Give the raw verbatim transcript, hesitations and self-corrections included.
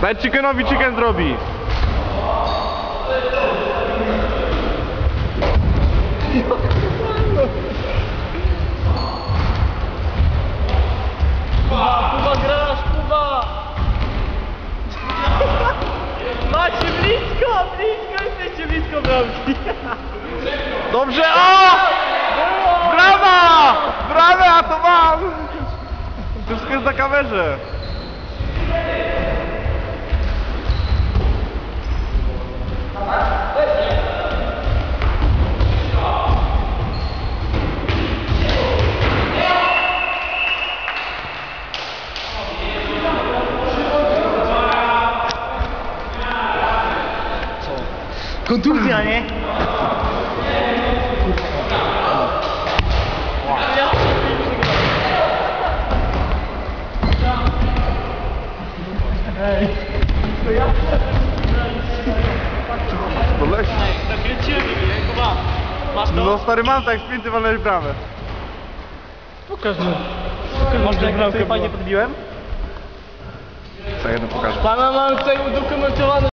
Daj chickenowi, chicken zrobi. Kuba, grasz, Kuba! Macie blisko, blisko, jesteście blisko bramki. Dobrze, o! Brawa! Brawa, to mam! To wszystko jest na kamerze. Kontuzja, nie? Ej, to ja? To leci. Zakręciłem mnie, chyba. Masz to? No stary, mam tak sprinty, walnęli bramę. Pokaż mi. Masz jak bramkę fajnie podbiłem? Co, jedno pokażę. Pana mam tutaj udokumentowane.